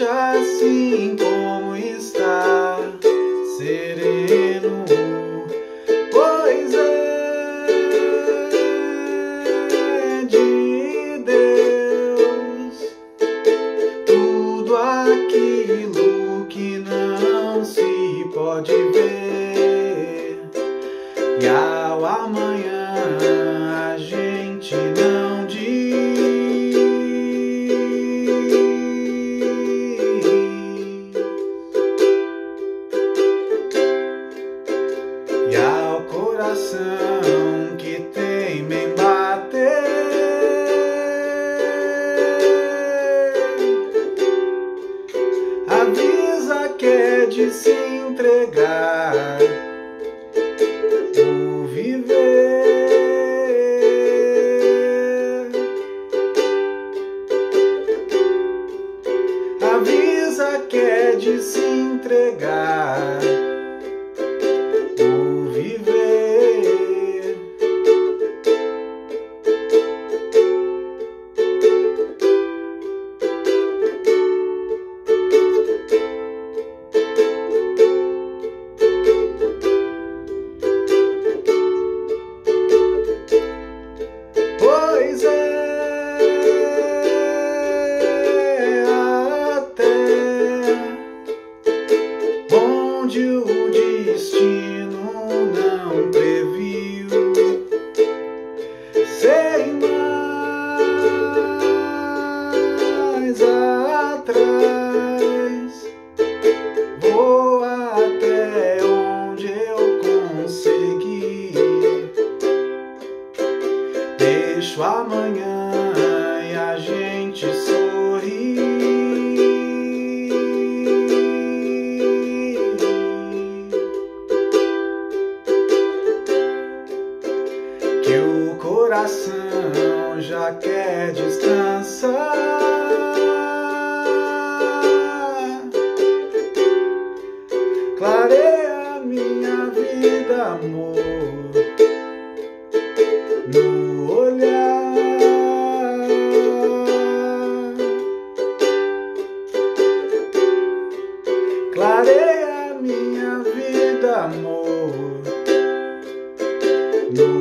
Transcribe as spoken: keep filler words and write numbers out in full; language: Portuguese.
deixa assim como está, sereno, pois é de Deus tudo aquilo que não se pode ver, e ao amanhã a gente não diz. E ao coração que tem em bater, avisa que é de se entregar o viver. Avisa que é de se entregar. Pois é até onde o destino não previu, sem mais atrás, vou até onde eu consegui. Deixo amanhã e a gente sorri. Que o coração já quer descansar. Clareia a minha vida, amor, no olhar. Clareia minha vida, amor, no